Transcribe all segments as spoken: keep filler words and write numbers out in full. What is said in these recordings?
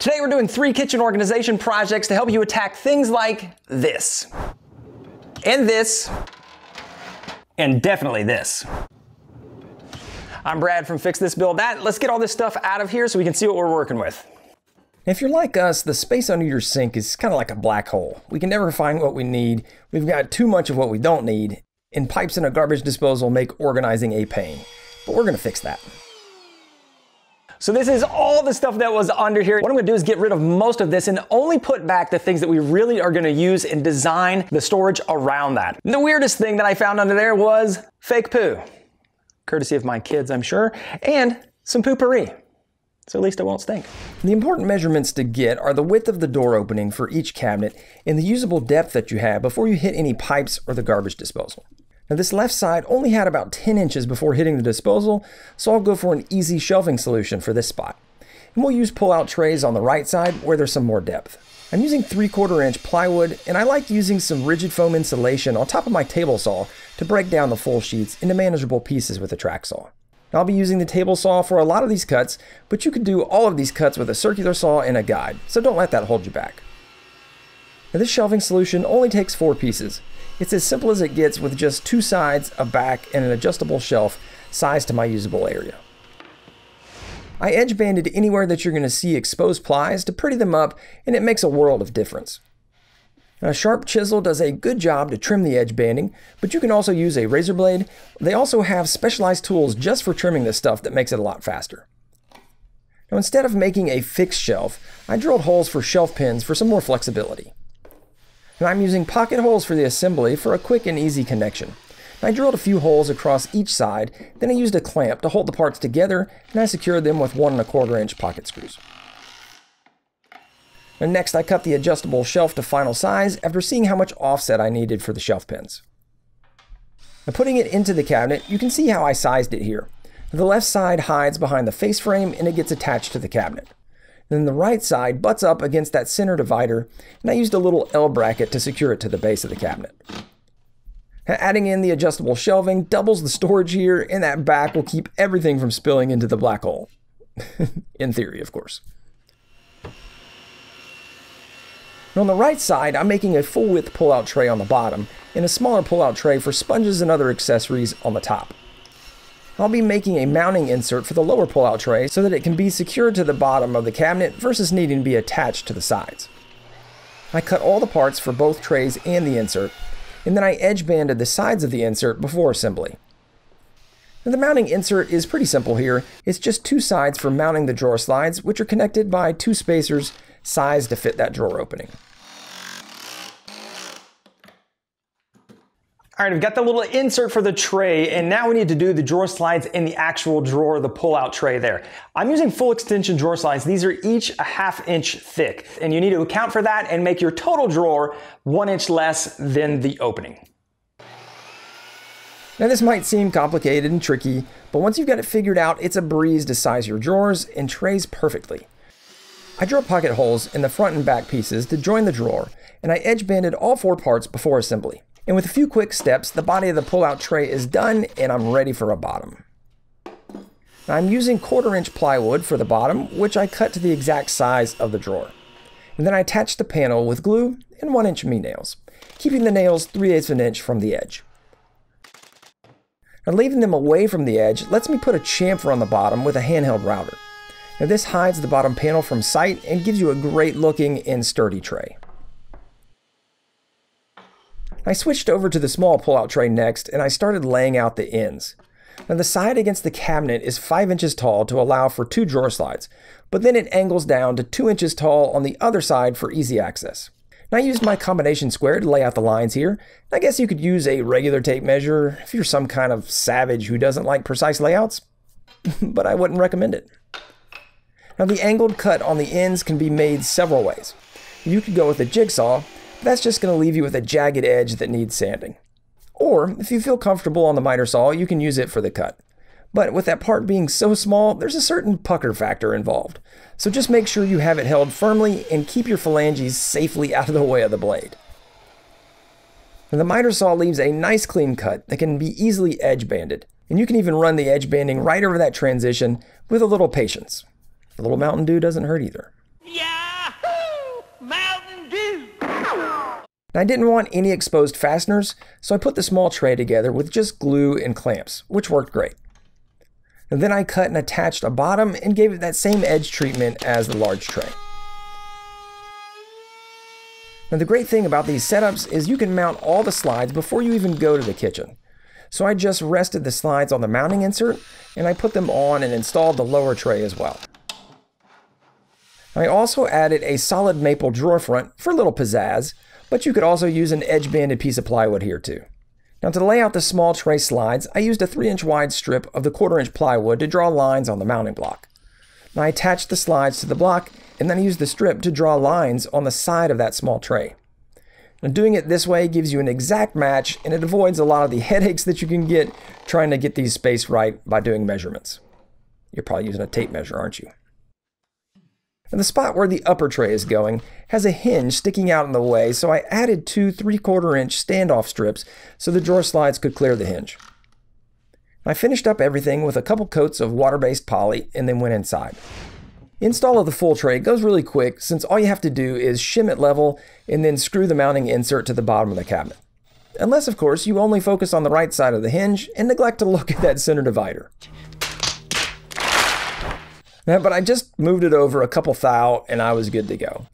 Today we're doing three kitchen organization projects to help you attack things like this, and this, and definitely this. I'm Brad from Fix This Build That. Let's get all this stuff out of here so we can see what we're working with. If you're like us, the space under your sink is kind of like a black hole. We can never find what we need. We've got too much of what we don't need, and pipes in a garbage disposal make organizing a pain. But we're gonna fix that. So this is all the stuff that was under here. What I'm gonna do is get rid of most of this and only put back the things that we really are gonna use and design the storage around that. And the weirdest thing that I found under there was fake poo. Courtesy of my kids, I'm sure, and some poo-pourri. So at least it won't stink. The important measurements to get are the width of the door opening for each cabinet and the usable depth that you have before you hit any pipes or the garbage disposal. Now this left side only had about ten inches before hitting the disposal, so I'll go for an easy shelving solution for this spot. And we'll use pull-out trays on the right side where there's some more depth. I'm using three quarter inch plywood, and I like using some rigid foam insulation on top of my table saw to break down the full sheets into manageable pieces with a track saw. I'll be using the table saw for a lot of these cuts, but you could do all of these cuts with a circular saw and a guide, so don't let that hold you back. Now this shelving solution only takes four pieces. It's as simple as it gets with just two sides, a back, and an adjustable shelf sized to my usable area. I edge banded anywhere that you're gonna see exposed plies to pretty them up, and it makes a world of difference. Now, a sharp chisel does a good job to trim the edge banding, but you can also use a razor blade. They also have specialized tools just for trimming this stuff that makes it a lot faster. Now, instead of making a fixed shelf, I drilled holes for shelf pins for some more flexibility. And I'm using pocket holes for the assembly for a quick and easy connection. Now, I drilled a few holes across each side, then I used a clamp to hold the parts together, and I secured them with one and a quarter inch pocket screws. And next, I cut the adjustable shelf to final size after seeing how much offset I needed for the shelf pins. Now, putting it into the cabinet, you can see how I sized it here. The left side hides behind the face frame and it gets attached to the cabinet. Then the right side butts up against that center divider, and I used a little L bracket to secure it to the base of the cabinet. Now, adding in the adjustable shelving doubles the storage here, and that back will keep everything from spilling into the black hole. In theory, of course. And on the right side, I'm making a full width pull-out tray on the bottom and a smaller pull-out tray for sponges and other accessories on the top. I'll be making a mounting insert for the lower pull-out tray so that it can be secured to the bottom of the cabinet versus needing to be attached to the sides. I cut all the parts for both trays and the insert, and then I edge banded the sides of the insert before assembly. Now, the mounting insert is pretty simple here. It's just two sides for mounting the drawer slides, which are connected by two spacers sized to fit that drawer opening. All right, we've got the little insert for the tray, and now we need to do the drawer slides in the actual drawer, the pull-out tray there. I'm using full extension drawer slides. These are each a half inch thick, and you need to account for that and make your total drawer one inch less than the opening. Now, this might seem complicated and tricky, but once you've got it figured out, it's a breeze to size your drawers and trays perfectly. I drilled pocket holes in the front and back pieces to join the drawer, and I edge banded all four parts before assembly. And with a few quick steps, the body of the pull-out tray is done, and I'm ready for a bottom. Now, I'm using quarter inch plywood for the bottom, which I cut to the exact size of the drawer. And then I attach the panel with glue and one inch me nails, keeping the nails three eighths of an inch from the edge. Now, leaving them away from the edge lets me put a chamfer on the bottom with a handheld router. Now, this hides the bottom panel from sight and gives you a great looking and sturdy tray. I switched over to the small pull-out tray next, and I started laying out the ends. Now, the side against the cabinet is five inches tall to allow for two drawer slides, but then it angles down to two inches tall on the other side for easy access. Now, I used my combination square to lay out the lines here. I guess you could use a regular tape measure if you're some kind of savage who doesn't like precise layouts, but I wouldn't recommend it. Now, the angled cut on the ends can be made several ways. You could go with a jigsaw, but that's just going to leave you with a jagged edge that needs sanding. Or, if you feel comfortable on the miter saw, you can use it for the cut. But with that part being so small, there's a certain pucker factor involved. So just make sure you have it held firmly and keep your phalanges safely out of the way of the blade. Now, the miter saw leaves a nice clean cut that can be easily edge banded. And you can even run the edge banding right over that transition with a little patience. A little Mountain Dew doesn't hurt either. Yeah! Now, I didn't want any exposed fasteners, so I put the small tray together with just glue and clamps, which worked great. And then I cut and attached a bottom and gave it that same edge treatment as the large tray. Now, the great thing about these setups is you can mount all the slides before you even go to the kitchen. So I just rested the slides on the mounting insert and I put them on and installed the lower tray as well. I also added a solid maple drawer front for a little pizzazz, but you could also use an edge banded piece of plywood here too. Now to lay out the small tray slides, I used a three inch wide strip of the quarter inch plywood to draw lines on the mounting block. Now I attached the slides to the block and then I used the strip to draw lines on the side of that small tray. Now doing it this way gives you an exact match and it avoids a lot of the headaches that you can get trying to get these spaced right by doing measurements. You're probably using a tape measure, aren't you? Now the spot where the upper tray is going has a hinge sticking out in the way, so I added two three-quarter inch standoff strips so the drawer slides could clear the hinge. I finished up everything with a couple coats of water-based poly and then went inside. Install of the full tray goes really quick since all you have to do is shim it level and then screw the mounting insert to the bottom of the cabinet. Unless, of course, you only focus on the right side of the hinge and neglect to look at that center divider. Now, but I just moved it over a couple thou and I was good to go.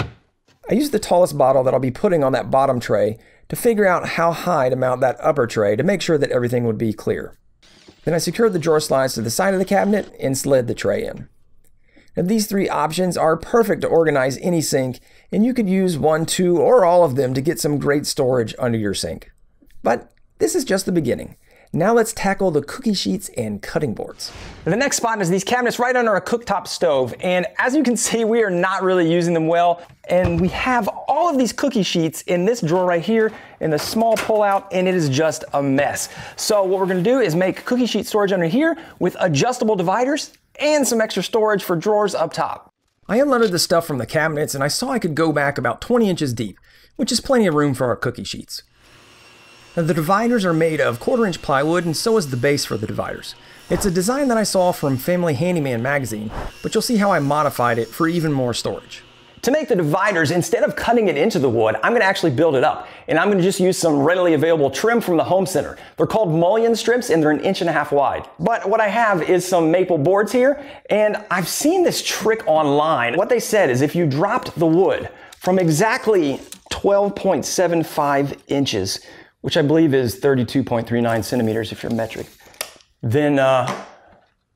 I used the tallest bottle that I'll be putting on that bottom tray to figure out how high to mount that upper tray to make sure that everything would be clear. Then I secured the drawer slides to the side of the cabinet and slid the tray in. Now these three options are perfect to organize any sink, and you could use one, two, or all of them to get some great storage under your sink. But this is just the beginning. Now let's tackle the cookie sheets and cutting boards. The next spot is these cabinets right under a cooktop stove. And as you can see, we are not really using them well. And we have all of these cookie sheets in this drawer right here in the small pullout, and it is just a mess. So what we're gonna do is make cookie sheet storage under here with adjustable dividers and some extra storage for drawers up top. I unloaded the stuff from the cabinets and I saw I could go back about twenty inches deep, which is plenty of room for our cookie sheets. Now the dividers are made of quarter inch plywood and so is the base for the dividers. It's a design that I saw from Family Handyman magazine, but you'll see how I modified it for even more storage. To make the dividers, instead of cutting it into the wood, I'm gonna actually build it up. And I'm gonna just use some readily available trim from the home center. They're called mullion strips and they're an inch and a half wide. But what I have is some maple boards here, and I've seen this trick online. What they said is if you dropped the wood from exactly twelve point seven five inches, which I believe is thirty-two point three nine centimeters if you're metric, then uh,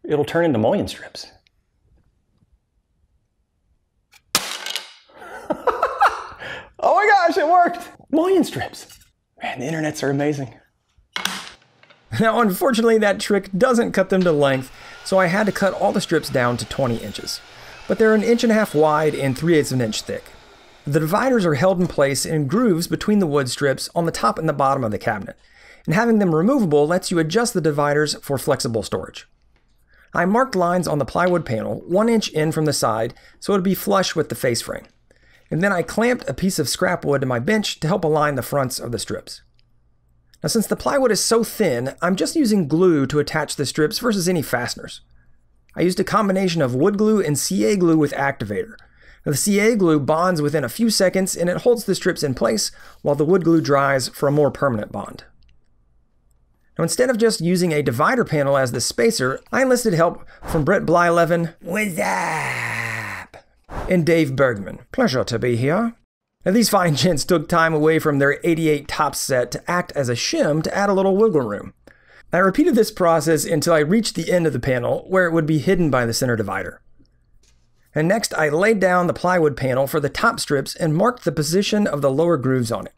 it'll turn into mullion strips. Oh my gosh, it worked! Mullion strips. Man, the internets are amazing. Now, unfortunately, that trick doesn't cut them to length, so I had to cut all the strips down to twenty inches. But they're an inch and a half wide and three-eighths of an inch thick. The dividers are held in place in grooves between the wood strips on the top and the bottom of the cabinet, and having them removable lets you adjust the dividers for flexible storage. I marked lines on the plywood panel one inch in from the side so it would be flush with the face frame, and then I clamped a piece of scrap wood to my bench to help align the fronts of the strips. Now since the plywood is so thin, I'm just using glue to attach the strips versus any fasteners. I used a combination of wood glue and C A glue with activator. Now the C A glue bonds within a few seconds and it holds the strips in place while the wood glue dries for a more permanent bond. Now instead of just using a divider panel as the spacer, I enlisted help from Brett Blyleven, what's up? And Dave Bergman, pleasure to be here. Now these fine gents took time away from their eighty-eight top set to act as a shim to add a little wiggle room. I repeated this process until I reached the end of the panel where it would be hidden by the center divider. And next, I laid down the plywood panel for the top strips and marked the position of the lower grooves on it.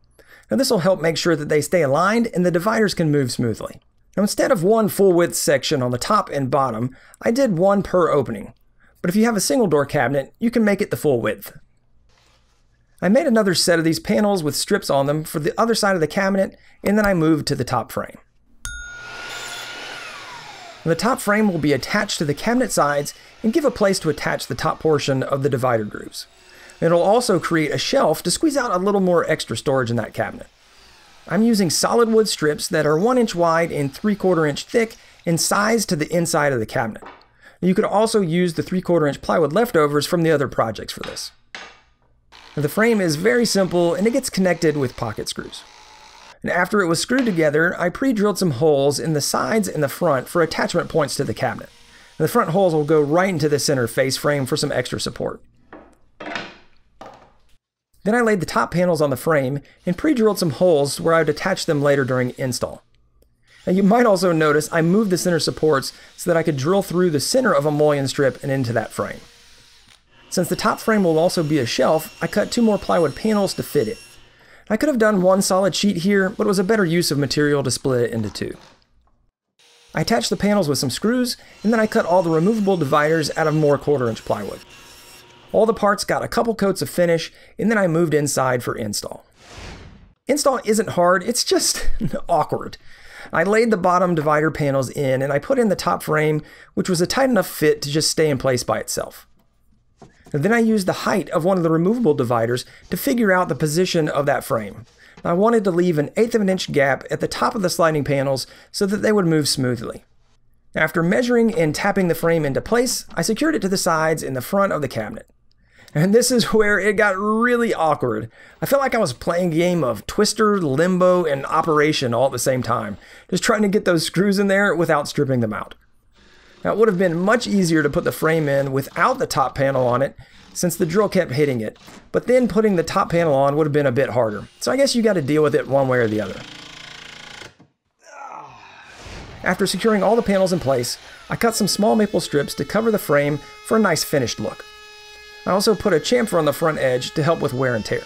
Now this will help make sure that they stay aligned and the dividers can move smoothly. Now instead of one full width section on the top and bottom, I did one per opening. But if you have a single door cabinet, you can make it the full width. I made another set of these panels with strips on them for the other side of the cabinet, and then I moved to the top frame. The top frame will be attached to the cabinet sides and give a place to attach the top portion of the divider grooves. It'll also create a shelf to squeeze out a little more extra storage in that cabinet. I'm using solid wood strips that are one inch wide and three-quarter inch thick and sized to the inside of the cabinet. You could also use the three-quarter inch plywood leftovers from the other projects for this. Now, the frame is very simple and it gets connected with pocket screws. And after it was screwed together, I pre-drilled some holes in the sides and the front for attachment points to the cabinet. And the front holes will go right into the center face frame for some extra support. Then I laid the top panels on the frame and pre-drilled some holes where I would attach them later during install. Now you might also notice I moved the center supports so that I could drill through the center of a mullion strip and into that frame. Since the top frame will also be a shelf, I cut two more plywood panels to fit it. I could have done one solid sheet here, but it was a better use of material to split it into two. I attached the panels with some screws, and then I cut all the removable dividers out of more quarter inch plywood. All the parts got a couple coats of finish, and then I moved inside for install. Install isn't hard, it's just awkward. I laid the bottom divider panels in, and I put in the top frame, which was a tight enough fit to just stay in place by itself. And then I used the height of one of the removable dividers to figure out the position of that frame. I wanted to leave an eighth of an inch gap at the top of the sliding panels so that they would move smoothly. After measuring and tapping the frame into place, I secured it to the sides and the front of the cabinet. And this is where it got really awkward. I felt like I was playing a game of Twister, Limbo, and Operation all at the same time, just trying to get those screws in there without stripping them out. Now, it would have been much easier to put the frame in without the top panel on it, since the drill kept hitting it, but then putting the top panel on would have been a bit harder. So I guess you got to deal with it one way or the other. After securing all the panels in place, I cut some small maple strips to cover the frame for a nice finished look. I also put a chamfer on the front edge to help with wear and tear.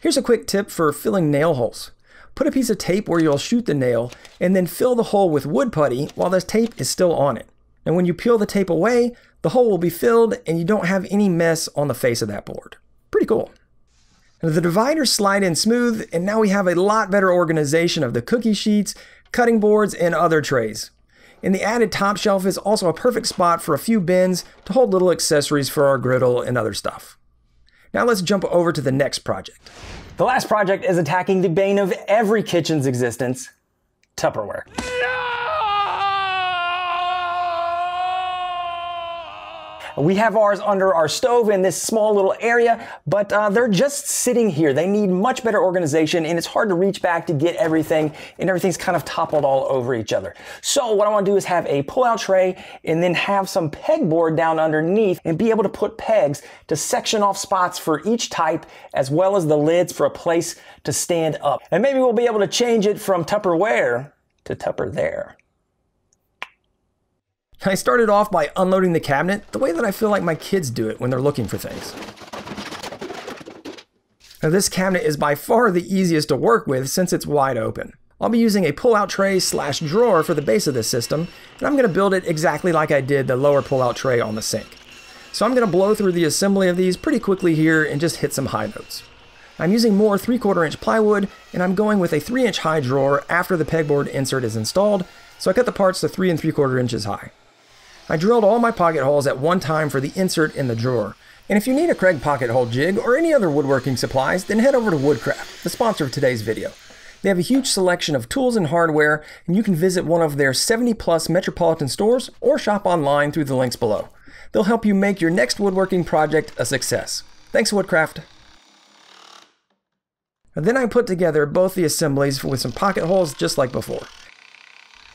Here's a quick tip for filling nail holes. Put a piece of tape where you'll shoot the nail and then fill the hole with wood putty while the tape is still on it. And when you peel the tape away, the hole will be filled and you don't have any mess on the face of that board. Pretty cool. Now the dividers slide in smooth, and now we have a lot better organization of the cookie sheets, cutting boards, and other trays. And the added top shelf is also a perfect spot for a few bins to hold little accessories for our griddle and other stuff. Now let's jump over to the next project. The last project is attacking the bane of every kitchen's existence, Tupperware. No! We have ours under our stove in this small little area, but uh, they're just sitting here. They need much better organization, and it's hard to reach back to get everything, and everything's kind of toppled all over each other. So what I want to do is have a pull-out tray and then have some pegboard down underneath and be able to put pegs to section off spots for each type, as well as the lids for a place to stand up. And maybe we'll be able to change it from Tupperware to Tupper There. I started off by unloading the cabinet the way that I feel like my kids do it when they're looking for things. Now this cabinet is by far the easiest to work with since it's wide open. I'll be using a pull-out tray slash drawer for the base of this system, and I'm going to build it exactly like I did the lower pull-out tray on the sink. So I'm going to blow through the assembly of these pretty quickly here and just hit some high notes. I'm using more three quarter inch plywood, and I'm going with a three inch high drawer after the pegboard insert is installed, so I cut the parts to three and three quarter inches high. I drilled all my pocket holes at one time for the insert in the drawer. And if you need a Craig pocket hole jig or any other woodworking supplies, then head over to Woodcraft, the sponsor of today's video. They have a huge selection of tools and hardware, and you can visit one of their seventy plus metropolitan stores or shop online through the links below. They'll help you make your next woodworking project a success. Thanks, Woodcraft. And then I put together both the assemblies with some pocket holes just like before.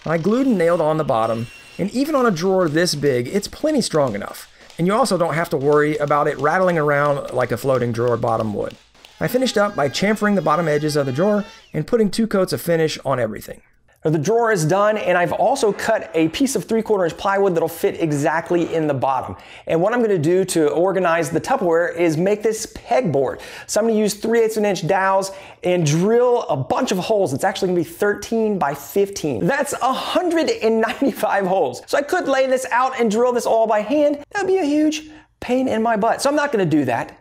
I glued and nailed on the bottom, and even on a drawer this big, it's plenty strong enough, and you also don't have to worry about it rattling around like a floating drawer bottom would. I finished up by chamfering the bottom edges of the drawer and putting two coats of finish on everything. The drawer is done, and I've also cut a piece of three quarter inch plywood that'll fit exactly in the bottom. And what I'm going to do to organize the Tupperware is make this pegboard. So I'm going to use three eighths of an inch dowels and drill a bunch of holes. It's actually going to be thirteen by fifteen. That's one hundred ninety-five holes. So I could lay this out and drill this all by hand. That'd be a huge pain in my butt. So I'm not going to do that.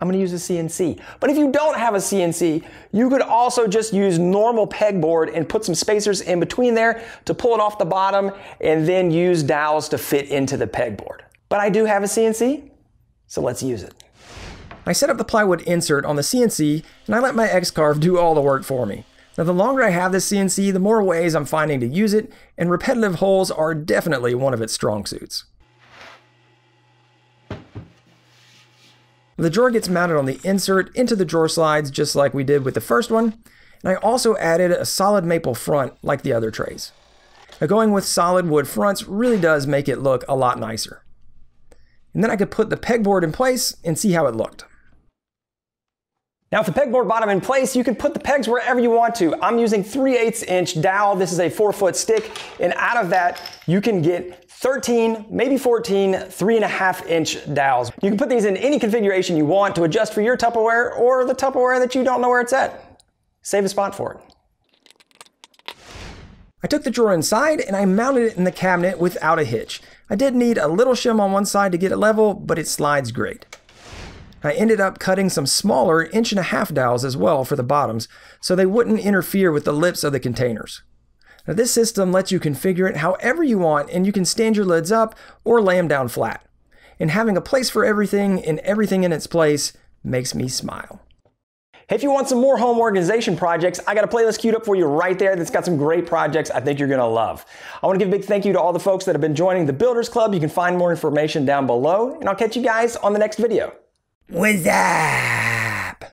I'm going to use a C N C. But if you don't have a C N C, you could also just use normal pegboard and put some spacers in between there to pull it off the bottom and then use dowels to fit into the pegboard. But I do have a C N C, so let's use it. I set up the plywood insert on the C N C, and I let my X-Carve do all the work for me. Now, the longer I have this C N C, the more ways I'm finding to use it, and repetitive holes are definitely one of its strong suits. The drawer gets mounted on the insert into the drawer slides just like we did with the first one, and I also added a solid maple front like the other trays. Now going with solid wood fronts really does make it look a lot nicer. And then I could put the pegboard in place and see how it looked. Now with the pegboard bottom in place, you can put the pegs wherever you want to. I'm using three eighths inch dowel. This is a four foot stick. And out of that, you can get thirteen, maybe fourteen, three and a half inch dowels. You can put these in any configuration you want to adjust for your Tupperware or the Tupperware that you don't know where it's at. Save a spot for it. I took the drawer inside and I mounted it in the cabinet without a hitch. I did need a little shim on one side to get it level, but it slides great. I ended up cutting some smaller inch and a half dowels as well for the bottoms so they wouldn't interfere with the lips of the containers. Now this system lets you configure it however you want, and you can stand your lids up or lay them down flat. And having a place for everything and everything in its place makes me smile. Hey, if you want some more home organization projects, I got a playlist queued up for you right there that's got some great projects I think you're gonna love. I wanna give a big thank you to all the folks that have been joining the Builders Club. You can find more information down below, and I'll catch you guys on the next video. What's up?